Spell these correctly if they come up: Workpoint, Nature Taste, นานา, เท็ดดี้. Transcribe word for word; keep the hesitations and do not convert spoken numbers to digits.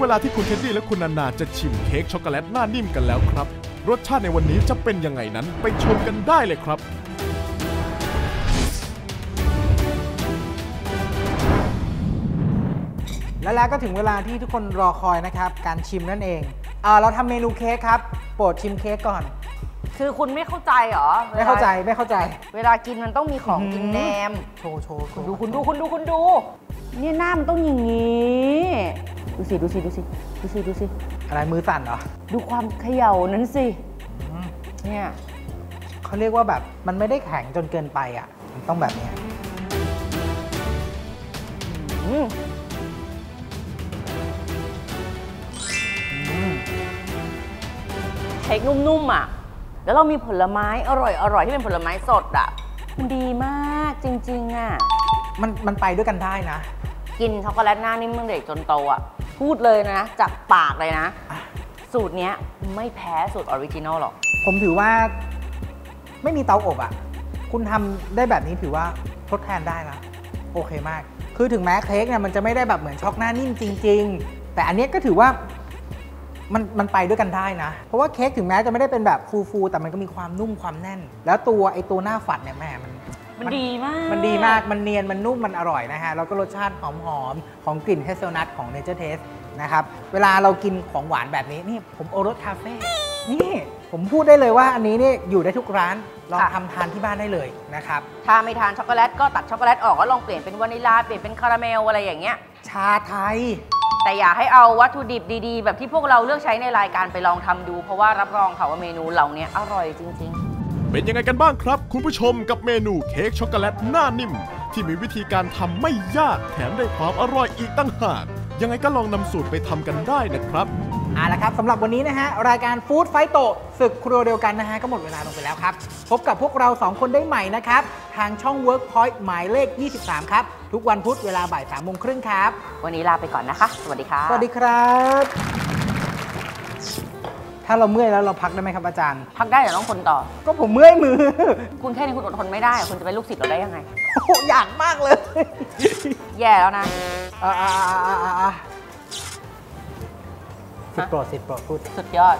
เวลาที่คุณเท็ดดี้และคุณนานาจะชิมเค้กช็อกโกแลตหน้านิ่มกันแล้วครับรสชาติในวันนี้จะเป็นยังไงนั้นไปชมกันได้เลยครับและแล้วก็ถึงเวลาที่ทุกคนรอคอยนะครับการชิมนั่นเองเอ่อเราทำเมนูเค้กครับโปรดชิมเค้กก่อนคือคุณไม่เข้าใจเหรอไม่เข้าใจไม่เข้าใจเวลากินมันต้องมีของกินแนมโชว์โชว์ดูคุณดูคุณดูคุณดูเนี่ยหน้ามันต้องอย่างนี้ดูสิดูสิดูสิดูสิดูสิอะไรมือสั่นเหรอดูความเขย่านั้นสิเนี่ยเขาเรียกว่าแบบมันไม่ได้แข็งจนเกินไปอ่ะมันต้องแบบนี้เค้กนุ่มๆอ่ะแล้วเรามีผลไม้อร่อยๆที่เป็นผลไม้สดอ่ะมันดีมากจริงๆอ่ะมันมันไปด้วยกันได้นะกินช็อกโกแลตหน้านิ่มตั้งแต่เด็กจนโตอ่ะพูดเลยนะจากปากเลยนะสูตรเนี้ยไม่แพ้สูตรออริจินอลหรอกผมถือว่าไม่มีเตาอบอ่ะคุณทำได้แบบนี้ถือว่าทดแทนได้ละโอเคมากคือถึงแม้เค้กเนี่ยมันจะไม่ได้แบบเหมือนช็อกหน้านิ่มจริงๆแต่อันนี้ก็ถือว่ามันมันไปด้วยกันได้นะเพราะว่าเค้กถึงแม้จะไม่ได้เป็นแบบฟูๆแต่มันก็มีความนุ่มความแน่นแล้วตัวไอตัวหน้าฝัดเนี่ยแม่มันมันดีมากมันดีมากมันเนียนมันนุ่มมันอร่อยนะฮะแล้วก็รสชาติหอมๆของกลิ่นเฮเซลนัทของ Nature Taste นะครับเวลาเรากินของหวานแบบนี้นี่ผมโอรสคาเฟ่นี่ผมพูดได้เลยว่าอันนี้นี่อยู่ได้ทุกร้านลองทำทานที่บ้านได้เลยนะครับถ้าไม่ทานช็อกโกแลตก็ตัดช็อกโกแลตออกแล้วลองเปลี่ยนเป็นวานิลาเปลี่ยนเป็นคาราเมลอะไรอย่างเงี้ยชาไทยแต่อย่าให้เอาวัตถุดิบดีๆแบบที่พวกเราเลือกใช้ในรายการไปลองทำดูเพราะว่ารับรองค่ะว่าเมนูเหล่านี้อร่อยจริงๆเป็นยังไงกันบ้างครับคุณผู้ชมกับเมนูเค้กช็อกโกแลตหน้านิ่มที่มีวิธีการทำไม่ยากแถมได้ความอร่อยอีกตั้งหากยังไงก็ลองนำสูตรไปทำกันได้นะครับเอาละครับสำหรับวันนี้นะฮะรายการฟู้ดไฟโตศึกครัวเดียวกันนะฮะก็หมดเวลาลงไปแล้วครับพบกับพวกเราสองคนได้ใหม่นะครับทางช่อง Workpoint หมายเลขยี่สิบสามครับทุกวันพุธเวลาบ่ายสามโมงครึ่งครับวันนี้ลาไปก่อนนะคะสวัสดีครับสวัสดีครับถ้าเราเมื่อยแล้วเราพักได้ไหมครับอาจารย์พักได้แต่ต้องคนต่อก็ผมเมื่อยมือคุณแค่นี้คุณอดทนไม่ได้คุณจะเป็นลูกศิษย์เราได้ยังไงโอ้อยากมากเลยแย่แล้วนะสิบโปรดสิบโปรดพูดสุดยอด